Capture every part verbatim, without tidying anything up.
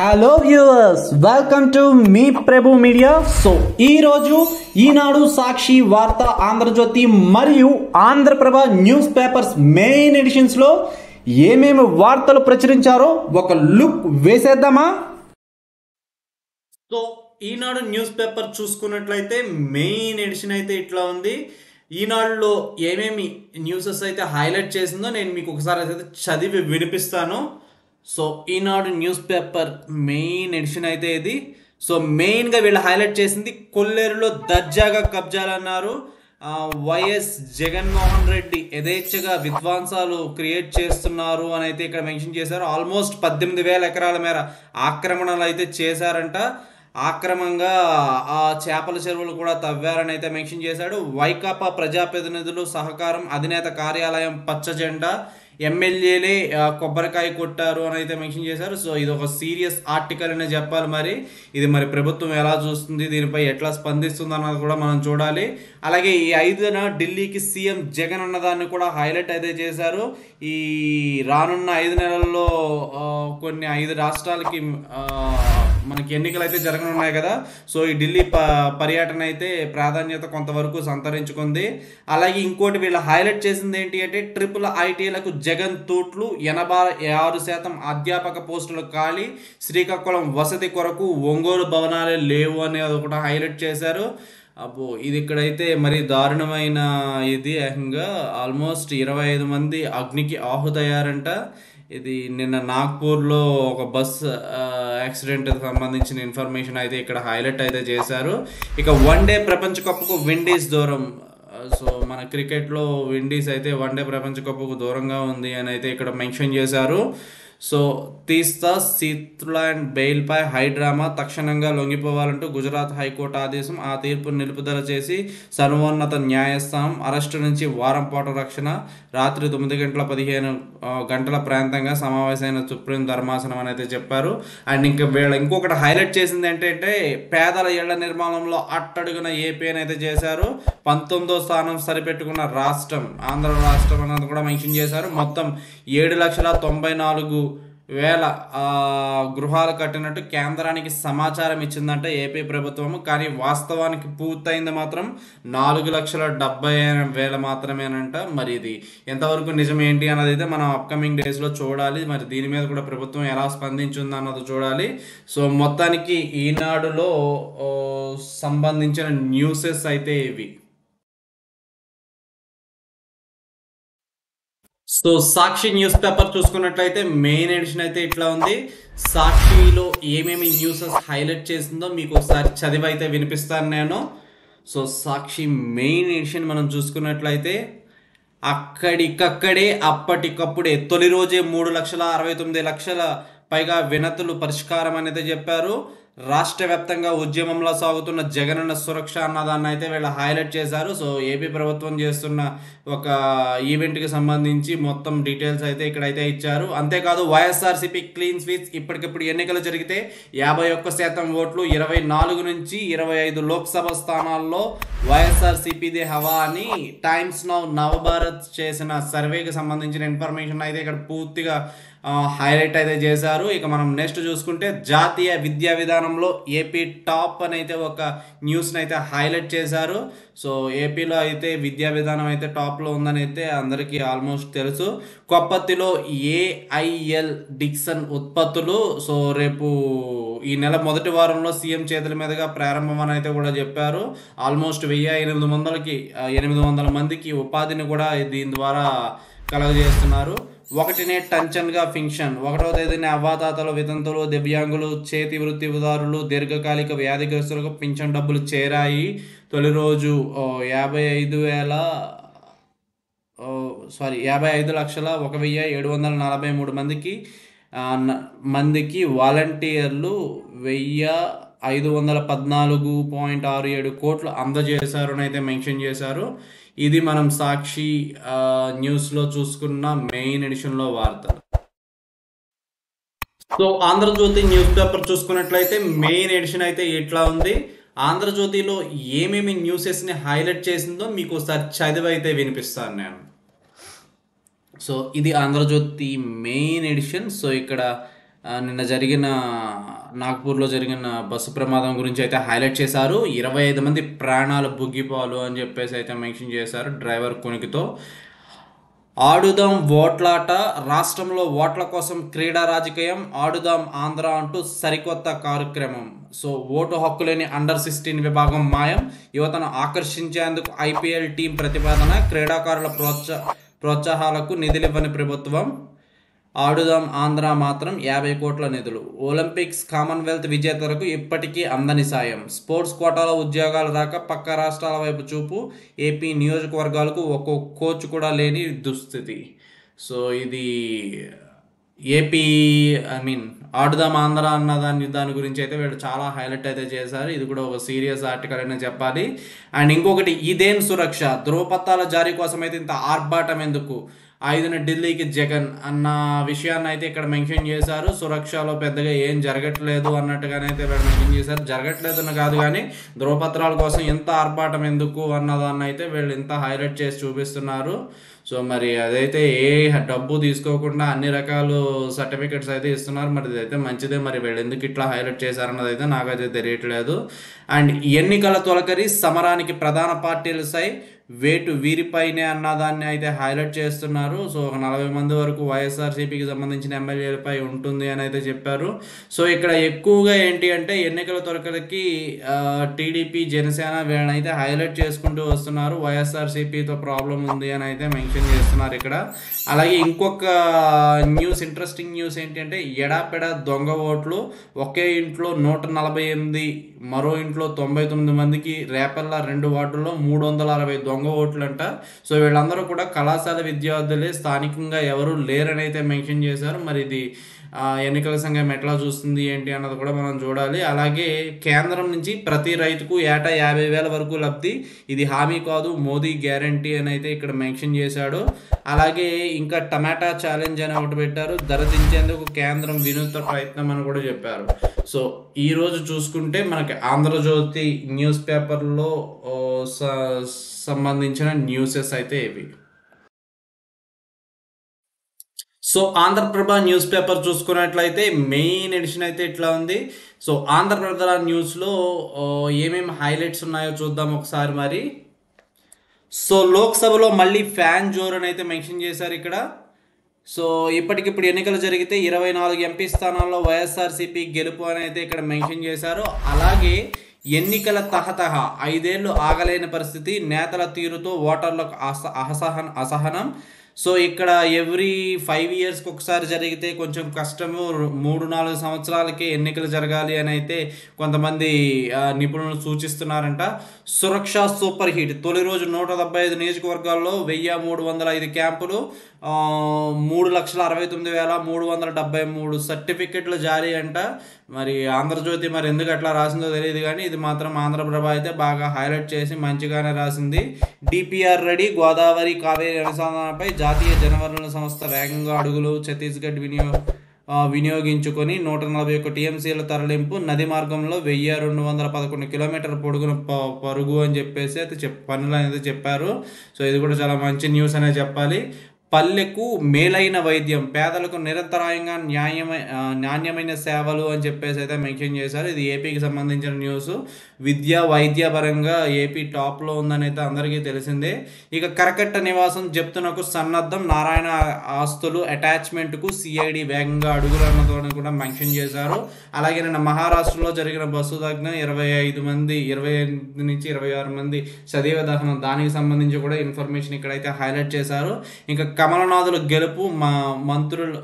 Hello viewers welcome to me Prabhu media so ई रोजु ఈనాడు సాక్షి వార్త ఆంధ్రజ్యోతి మరియు Andhraprabha news papers main editions లో ఏమేమి వార్తలు ప్రచురించారో ఒక లుక్ వేసేద్దామా సో ఈనాడు న్యూస్ పేపర్ చూసుకున్నట్లయితే మెయిన్ ఎడిషన్ అయితే ఇట్లా ఉంది ఈనాడులో ఏమేమి న్యూసెస్ అయితే హైలైట్ చేసిందో నేను మీకు ఒకసారి అయితే చదివి వినిపిస్తాను so Eenadu news paper main edition అయితే ఇది సో మెయిన్గా వీళ్ళు హైలైట్ చేసింది కొల్లేరులో దర్జాగా కబ్జాలన్నారు వైఎస్ జగన్మోహన్ రెడ్డి యథేచ్ఛగా విధ్వంసాలు క్రియేట్ చేస్తున్నారు అని అయితే ఇక్కడ మెన్షన్ చేశారు ఆల్మోస్ట్ పద్దెనిమిది వేల ఎకరాల మేర ఆక్రమణలు అయితే చేశారంట ఆక్రమంగా ఆ చేపల చెరువులు కూడా తవ్వారని అయితే మెన్షన్ చేశాడు వైకాపా ప్రజాప్రతినిధులు సహకారం అధినేత కార్యాలయం పచ్చ జెండా ఎమ్మెల్యేలే కొబ్బరికాయ కొట్టారు అని అయితే మెన్షన్ చేశారు సో ఇది ఒక సీరియస్ ఆర్టికల్ అనే చెప్పాలి మరి ఇది మరి ప్రభుత్వం ఎలా చూస్తుంది దీనిపై ఎట్లా స్పందిస్తుంది అన్నది కూడా మనం చూడాలి అలాగే ఈ ఐదున ఢిల్లీకి సీఎం జగన్ అన్నదాన్ని కూడా హైలైట్ అయితే చేశారు ఈ రానున్న ఐదు నెలల్లో కొన్ని ఐదు రాష్ట్రాలకి మనకి ఎన్నికలు అయితే జరగనున్నాయి కదా సో ఈ ఢిల్లీ ప పర్యటన అయితే ప్రాధాన్యత కొంతవరకు సంతరించుకుంది అలాగే ఇంకోటి వీళ్ళు హైలైట్ చేసింది ఏంటి అంటే ట్రిపుల్ ఐటీలకు జగన్ తూట్లు ఎనభై ఆరు శాతం అధ్యాపక పోస్టులు ఖాళీ శ్రీకాకుళం వసతి కొరకు ఒంగోలు భవనాలే లేవు అనేది ఒకటి హైలైట్ చేశారు అబ్బో ఇది ఇక్కడైతే మరి దారుణమైన ఇది ఏకంగా ఆల్మోస్ట్ ఇరవై ఐదు మంది అగ్నికి ఆహుతయ్యారంట ఇది నిన్న నాగ్పూర్లో ఒక బస్ యాక్సిడెంట్కి సంబంధించిన ఇన్ఫర్మేషన్ అయితే ఇక్కడ హైలైట్ అయితే చేశారు ఇక వన్ డే ప్రపంచ కప్కు విండీస్ దూరం సో మన క్రికెట్లో విండీస్ అయితే వన్ డే ప్రపంచ కప్కు దూరంగా ఉంది అని అయితే ఇక్కడ మెన్షన్ చేశారు సో తీస్తా సీత్లాండ్ బెయిల్పై హై డ్రామా తక్షణంగా లొంగిపోవాలంటూ గుజరాత్ హైకోర్టు ఆదేశం ఆ తీర్పును నిలుపుదల చేసి సర్వోన్నత న్యాయస్థానం అరెస్టు నుంచి వారం పాటు రక్షణ రాత్రి తొమ్మిది గంటల పదిహేను గంటల ప్రాంతంగా సమావేశమైన సుప్రీం ధర్మాసనం అని అయితే చెప్పారు అండ్ ఇంకా వీళ్ళ ఇంకొకటి హైలైట్ చేసింది ఏంటంటే పేదల ఇళ్ల నిర్మాణంలో అట్టడుగున ఏపీ అని అయితే చేశారు పంతొమ్మిదో స్థానం సరిపెట్టుకున్న రాష్ట్రం ఆంధ్ర రాష్ట్రం అన్నది కూడా మెన్షన్ చేశారు మొత్తం ఏడు లక్షల తొంభై నాలుగు వేళ గృహాలు కట్టినట్టు కేంద్రానికి సమాచారం ఇచ్చిందంటే ఏపీ ప్రభుత్వం కానీ వాస్తవానికి పూర్తయింది మాత్రం నాలుగు లక్షల డెబ్బై వేల మాత్రమేనంట మరి ఇది ఎంతవరకు నిజం ఏంటి అన్నది అయితే మనం అప్కమింగ్ డేస్లో చూడాలి మరి దీని మీద కూడా ప్రభుత్వం ఎలా స్పందించింది అన్నది చూడాలి సో మొత్తానికి ఈనాడులో సంబంధించిన న్యూసెస్ అయితే ఇవి సో సాక్షి న్యూస్ పేపర్ చూసుకున్నట్లయితే మెయిన్ ఎడిషన్ అయితే ఇట్లా ఉంది సాక్షిలో ఏమేమి న్యూసెస్ హైలైట్ చేసిందో మీకు ఒకసారి చదివి అయితే వినిపిస్తాను నేను సో సాక్షి మెయిన్ ఎడిషన్ మనం చూసుకున్నట్లయితే అక్కడికక్కడే అప్పటికప్పుడే తొలి రోజే మూడు లక్షల అరవై తొమ్మిది లక్షల పైగా వినతులు పరిష్కారం అనేది చెప్పారు రాష్ట్ర వ్యాప్తంగా ఉద్యమంలో సాగుతున్న జగనన్న సురక్ష అన్నదాన్ని అయితే వీళ్ళు హైలైట్ చేశారు సో ఏపీ ప్రభుత్వం చేస్తున్న ఒక ఈవెంట్కి సంబంధించి మొత్తం డీటెయిల్స్ అయితే ఇక్కడైతే ఇచ్చారు అంతేకాదు వైఎస్ఆర్సీపీ క్లీన్ స్వీప్స్ ఇప్పటికిప్పుడు ఎన్నికలు జరిగితే యాభై ఒక్క శాతం ఓట్లు ఇరవై నాలుగు నుంచి ఇరవై ఐదు లోక్సభ స్థానాల్లో వైఎస్ఆర్సీపీదే హవా అని టైమ్స్ నౌ నవభారత్ చేసిన సర్వేకి సంబంధించిన ఇన్ఫర్మేషన్ అయితే ఇక్కడ పూర్తిగా హైలైట్ అయితే చేశారు ఇక మనం నెక్స్ట్ చూసుకుంటే జాతీయ విద్యా విధానంలో ఏపీ టాప్ అని అయితే ఒక న్యూస్ని అయితే హైలైట్ చేశారు సో ఏపీలో అయితే విద్యా విధానం అయితే టాప్లో ఉందని అయితే అందరికీ ఆల్మోస్ట్ తెలుసు కొప్పత్తిలో ఏఐఎల్ డిక్సన్ ఉత్పత్తులు సో రేపు ఈ నెల మొదటి వారంలో సీఎం చేతుల మీదుగా ప్రారంభం అని అయితే కూడా చెప్పారు ఆల్మోస్ట్ వెయ్యి ఎనిమిది వందలకి ఎనిమిది వందల మందికి ఉపాధిని కూడా దీని ద్వారా కలగజేస్తున్నారు ఒకటినే టంచన్గా ఫింక్షన్ ఒకటో తేదీన అవ్వాతాతలు వితంతులు దివ్యాంగులు చేతి వృత్తిదారులు దీర్ఘకాలిక వ్యాధిగ్రస్తులకు పింఛన్ డబ్బులు చేరాయి తొలి రోజు యాభై ఐదు వేల సారీ యాభై ఐదు లక్షల ఒక వెయ్యి ఏడు వందల నలభై మూడు మందికి మందికి వాలంటీర్లు వెయ్యి ఐదు వందల పద్నాలుగు పాయింట్ ఆరు ఏడు కోట్లు అందజేశారు అని అయితే మెన్షన్ చేశారు ఇది మనం సాక్షి న్యూస్లో చూసుకున్న మెయిన్ ఎడిషన్లో వార్త సో ఆంధ్రజ్యోతి న్యూస్ పేపర్ చూసుకున్నట్లయితే మెయిన్ ఎడిషన్ అయితే ఇట్లా ఉంది ఆంధ్రజ్యోతిలో ఏమేమి న్యూసెస్ని హైలైట్ చేసిందో మీకు ఒకసారి చదివి అయితే వినిపిస్తాను నేను సో ఇది ఆంధ్రజ్యోతి మెయిన్ ఎడిషన్ సో ఇక్కడ నిన్న జరిగిన నాగపూర్లో జరిగిన బస్సు ప్రమాదం గురించి అయితే హైలైట్ చేశారు. ఇరవై ఐదు మంది ప్రాణాలు బుగ్గిపాలు అని చెప్పేసి అయితే మెన్షన్ చేశారు. డ్రైవర్ కొనికితో ఆడుదాం ఓట్లాట, రాష్ట్రంలో ఓట్ల కోసం క్రీడా రాజకీయం, ఆడుదాం ఆంధ్ర అంటూ సరికొత్త కార్యక్రమం. సో ఓటు హక్కు లేని అండర్ సిక్స్టీన్ విభాగం మాయం, యువతను ఆకర్షించేందుకు ఐపీఎల్ టీం ప్రతిపాదన, క్రీడాకారుల ప్రోత్సా ప్రోత్సాహాలకు నిధులివ్వని ప్రభుత్వం, ఆడుదాం ఆంధ్ర మాత్రం యాభై కోట్ల నిధులు, ఒలింపిక్స్ కామన్వెల్త్ విజేతలకు ఇప్పటికీ అందని సాయం, స్పోర్ట్స్ కోటాలో ఉద్యోగాలు రాక పక్క రాష్ట్రాల వైపు చూపు, ఏపీ నియోజకవర్గాలకు ఒక్కో కోచ్ కూడా లేని దుస్థితి. సో ఇది AP I mean Aadudam Andhra అన్న దాని దాని గురించి అయితే వీళ్ళు చాలా హైలైట్ అయితే చేశారు. ఇది కూడా ఒక సీరియస్ ఆర్టికల్ అయినా చెప్పాలి. అండ్ ఇంకొకటి, ఇదేం సురక్ష, ధ్రువపత్రాల జారీ కోసం అయితే ఇంత ఆర్భాటం ఎందుకు, ఐదున ఢిల్లీకి జగన్ అన్న విషయాన్ని అయితే ఇక్కడ మెన్షన్ చేశారు. సురక్షలో పెద్దగా ఏం జరగట్లేదు అన్నట్టుగానైతే వీళ్ళు మెన్షన్ చేశారు. జరగట్లేదు అని కాదు, కానీ ధ్రువపత్రాల కోసం ఎంత ఆర్భాటం ఎందుకు అన్నదాన్ని అయితే వీళ్ళు ఇంత హైలైట్ చేసి చూపిస్తున్నారు. సో మరి అదైతే ఏ డబ్బు తీసుకోకుండా అన్ని రకాలు సర్టిఫికెట్స్ అయితే ఇస్తున్నారు. మరి ఇదైతే మంచిదే, మరి వీళ్ళు ఎందుకు ఇట్లా హైలైట్ చేశారన్నది అయితే నాకైతే తెలియట్లేదు. అండ్ ఎన్నికల తొలకరి, సమరానికి ప్రధాన పార్టీలు సై వేటు వీరిపైనే అన్నదాన్ని అయితే హైలైట్ చేస్తున్నారు. సో ఒక నలభై మంది వరకు వైఎస్ఆర్సీపీకి సంబంధించిన ఎమ్మెల్యేలపై ఉంటుంది అని అయితే చెప్పారు. సో ఇక్కడ ఎక్కువగా ఏంటి అంటే ఎన్నికల తొలకరికి టీడీపీ జనసేన వీళ్ళని అయితే హైలైట్ చేసుకుంటూ వస్తున్నారు. వైఎస్ఆర్సీపీతో ప్రాబ్లం ఉంది అని అయితే మెన్షన్ చేస్తున్నారు ఇక్కడ. అలాగే ఇంకొక న్యూస్, ఇంట్రెస్టింగ్ న్యూస్ ఏంటంటే ఎడాపెడ దొంగ ఓట్లు, ఒకే ఇంట్లో నూట నలభై ఎనిమిది, మరో ఇంట్లో తొంభై తొమ్మిది మందికి రేపల్ల రెండు వార్డుల్లో మూడు వందల అరవై దొంగ ఓట్లు అంట. సో వీళ్ళందరూ కూడా కళాశాల విద్యార్థులే, స్థానికంగా ఎవరు లేరని అయితే మెన్షన్ చేశారు. మరి ఇది ఎన్నికల సంఘం ఎట్లా చూస్తుంది ఏంటి అన్నది కూడా మనం చూడాలి. అలాగే కేంద్రం నుంచి ప్రతి రైతుకు ఏటా యాభై వేల వరకు లబ్ధి, ఇది హామీ కాదు మోదీ గ్యారంటీ అని అయితే ఇక్కడ మెన్షన్ చేశాడు. అలాగే ఇంకా టమాటా ఛాలెంజ్ అని ఒకటి పెట్టారు, ధర దించేందుకు కేంద్రం వినూత్న ప్రయత్నం అని కూడా చెప్పారు. సో ఈరోజు చూసుకుంటే మనకి ఆంధ్రజ్యోతి న్యూస్ పేపర్లో సంబంధించిన న్యూసెస్ అయితే ఇవి. సో ఆంధ్రప్రభ న్యూస్ పేపర్ చూసుకున్నట్లయితే మెయిన్ ఎడిషన్ అయితే ఇట్లా ఉంది. సో ఆంధ్రప్రభ న్యూస్లో ఏమేమి హైలైట్స్ ఉన్నాయో చూద్దాం ఒకసారి. మరి సో లోక్సభలో మళ్ళీ ఫ్యాన్ జోర్ అని అయితే మెన్షన్ చేశారు ఇక్కడ. సో ఇప్పటికిప్పుడు ఎన్నికలు జరిగితే ఇరవై నాలుగు ఎంపీ స్థానాల్లో వైఎస్ఆర్సీపీ గెలుపు అని అయితే ఇక్కడ మెన్షన్ చేశారు. అలాగే ఎన్నికల తహతహా, ఐదేళ్లు ఆగలేని పరిస్థితి, నేతల తీరుతో ఓటర్లకు అస అసహన అసహనం. సో ఇక్కడ ఎవ్రీ ఫైవ్ ఇయర్స్కి ఒకసారి జరిగితే కొంచెం కష్టము, మూడు నాలుగు సంవత్సరాలకే ఎన్నికలు జరగాలి అని అయితే కొంతమంది నిపుణులు సూచిస్తున్నారంట. సురక్ష సూపర్ హిట్, తొలి రోజు నూట డెబ్బై ఐదు నియోజకవర్గాల్లో వెయ్యి మూడు వందల ఐదు క్యాంపులు, మూడు లక్షల అరవై తొమ్మిది వేల మూడు వందల డెబ్బై మూడు సర్టిఫికెట్లు జారీ అంట. మరి ఆంధ్రజ్యోతి మరి ఎందుకు అట్లా రాసిందో తెలియదు, కానీ ఇది మాత్రం ఆంధ్రప్రభ అయితే బాగా హైలైట్ చేసి మంచిగానే రాసింది. డిపిఆర్ రెడీ, గోదావరి కావేరీ అనుసంధానంపై జాతీయ జలవనరుల సంస్థ వేగంగా అడుగులు, ఛత్తీస్గఢ్ వినియో వినియోగించుకొని నూట నలభై ఒక్క టీఎంసీల తరలింపు, నది మార్గంలో వెయ్యి రెండు వందల పదకొండు కిలోమీటర్ పొడుగున ప పరుగు అని చెప్పేసి అయితే చెప్ పనులు అనేది చెప్పారు. సో ఇది కూడా చాలా మంచి న్యూస్ అనే చెప్పాలి. పల్లెకు మేలైన వైద్యం, పేదలకు నిరంతరాయంగా న్యాయమైన నాణ్యమైన సేవలు అని చెప్పేసి అయితే మెన్షన్ చేశారు. ఇది ఏపీకి సంబంధించిన న్యూస్. విద్య వైద్య పరంగా ఏపీ టాప్లో ఉందని అయితే అందరికీ తెలిసిందే. ఇక కరకట్ట నివాసం జప్తునకు సన్నద్ధం, నారాయణ ఆస్తులు అటాచ్మెంట్కు సిఐడి వేగంగా అడుగులు అన్నదాన్ని కూడా మెన్షన్ చేశారు. అలాగే నిన్న మహారాష్ట్రలో జరిగిన బస్సు దహనం, ఇరవై ఐదు మంది ఇరవై ఐదు నుంచి ఇరవై ఆరు మంది సజీవ దహనం, దానికి సంబంధించి కూడా ఇన్ఫర్మేషన్ ఇక్కడైతే హైలైట్ చేశారు. ఇంకా కమలనాథుల గెలుపు, మా మంత్రులు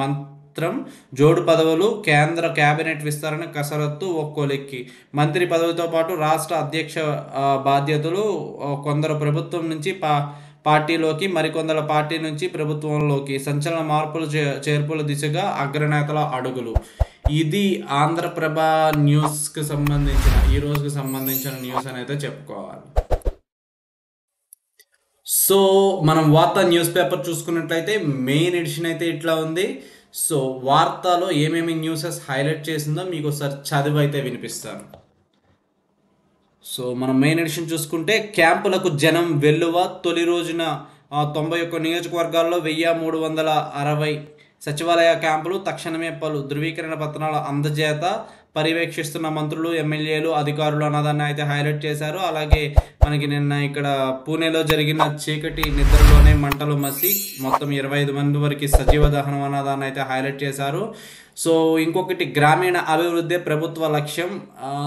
మంత్రం జోడు పదవులు, కేంద్ర కేబినెట్ విస్తరణ కసరత్తు ఒక్కోలెక్కి, మంత్రి పదవితో పాటు రాష్ట్ర అధ్యక్ష బాధ్యతలు కొందరు ప్రభుత్వం నుంచి పా పార్టీలోకి, మరికొందరు పార్టీ నుంచి ప్రభుత్వంలోకి, సంచలన మార్పులు చే చేర్పుల దిశగా అగ్రనేతల అడుగులు. ఇది ఆంధ్రప్రభ న్యూస్కి సంబంధించిన ఈ రోజుకి సంబంధించిన న్యూస్ అని అయితే చెప్పుకోవాలి. సో మనం వార్త న్యూస్ పేపర్ చూసుకున్నట్లయితే మెయిన్ ఎడిషన్ అయితే ఇట్లా ఉంది. సో వార్తలో ఏమేమి న్యూసెస్ హైలైట్ చేసిందో మీకు ఒకసారి చదివి అయితే వినిపిస్తాను. సో మనం మెయిన్ ఎడిషన్ చూసుకుంటే క్యాంపులకు జనం వెల్లువ, తొలి రోజున తొంభై ఒక్క నియోజకవర్గాల్లో వెయ్యి మూడు వందల అరవై సచివాలయ క్యాంపులు తక్షణమే పలు ధృవీకరణ పత్రాల అందజేత పర్యవేక్షిస్తున్న మంత్రులు ఎమ్మెల్యేలు అధికారులు అన్నదాన్ని అయితే హైలైట్ చేశారు. అలాగే మనకి నిన్న ఇక్కడ పూణేలో జరిగిన చీకటి నిద్రలోనే మంటలు మసి మొత్తం ఇరవై ఐదు మంది వరకు సజీవ దహనం అన్నదాన్ని అయితే హైలైట్ చేశారు. సో ఇంకొకటి గ్రామీణ అభివృద్ధి ప్రభుత్వ లక్ష్యం.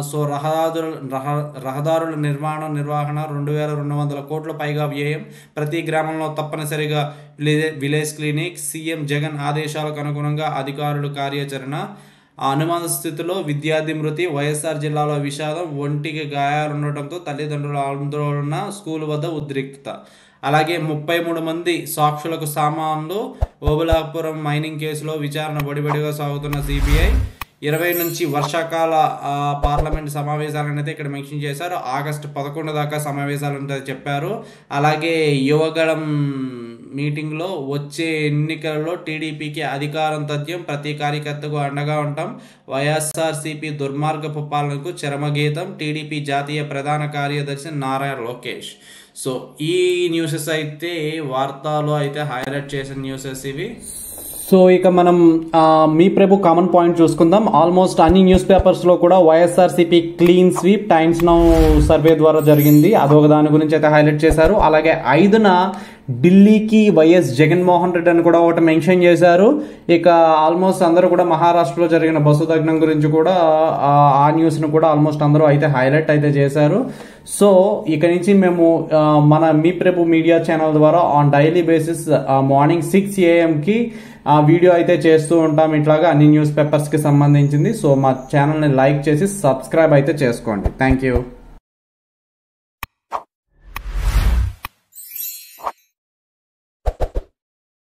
సో రహదారుల రహ రహదారుల నిర్మాణం నిర్వహణ రెండు వేల రెండు వందల కోట్ల పైగా వ్యయం. ప్రతి గ్రామంలో తప్పనిసరిగా village village clinic. CM Jagan ఆదేశాలకు అనుగుణంగా అధికారులు కార్యాచరణ. అనుమాన స్థితిలో విద్యార్థి మృతి. వైఎస్ఆర్ జిల్లాలో విషాదం. ఒంటికి గాయాలు ఉండటంతో తల్లిదండ్రుల ఆందోళన. స్కూల్ వద్ద ఉద్రిక్త. అలాగే ముప్పై మూడు మంది సాక్షులకు సామాన్లు. ఓబులాపురం మైనింగ్ కేసులో విచారణ బడిబడిగా సాగుతున్న సిబిఐ. ఇరవై నుంచి వర్షాకాల పార్లమెంట్ సమావేశాలను అయితే ఇక్కడ మెన్షన్ చేశారు. ఆగస్టు పదకొండు దాకా సమావేశాలు ఉంటాయని చెప్పారు. అలాగే యువగళం మీటింగ్లో వచ్చే ఎన్నికలలో టీడీపీకి అధికారం తథ్యం. ప్రతి కార్యకర్తకు అండగా ఉంటాం. వైఎస్ఆర్సీపీ దుర్మార్గపు పాలనకు చరమగీతం. టీడీపీ జాతీయ ప్రధాన కార్యదర్శి నారా లోకేష్. సో ఈ న్యూసెస్ అయితే వార్తలో అయితే హైలైట్ చేసిన న్యూసెస్ ఇవి. సో ఇక మనం మీ ప్రభు కామన్ పాయింట్ చూసుకుందాం. ఆల్మోస్ట్ అన్ని న్యూస్ పేపర్స్లో కూడా YSRCP clean sweep Times Now survey ద్వారా జరిగింది. అదొక దాని గురించి అయితే హైలైట్ చేశారు. అలాగే ఐదున ఢిల్లీకి వైఎస్ జగన్మోహన్ రెడ్డి అని కూడా ఒకటి మెన్షన్ చేశారు. ఇక ఆల్మోస్ట్ అందరూ కూడా మహారాష్ట్రలో జరిగిన బస్సు దగ్నం గురించి కూడా ఆ న్యూస్ను కూడా ఆల్మోస్ట్ అందరూ అయితే హైలైట్ అయితే చేశారు. సో ఇక నుంచి మేము మన మీ ప్రభు మీడియా ఛానల్ ద్వారా on daily basis morning six ఏఎంకి వీడియో అయితే చేస్తూ ఉంటాం ఇట్లాగా అన్ని న్యూస్ పేపర్స్కి సంబంధించింది. సో మా ఛానల్ని లైక్ చేసి సబ్స్క్రైబ్ అయితే చేసుకోండి. Thank you.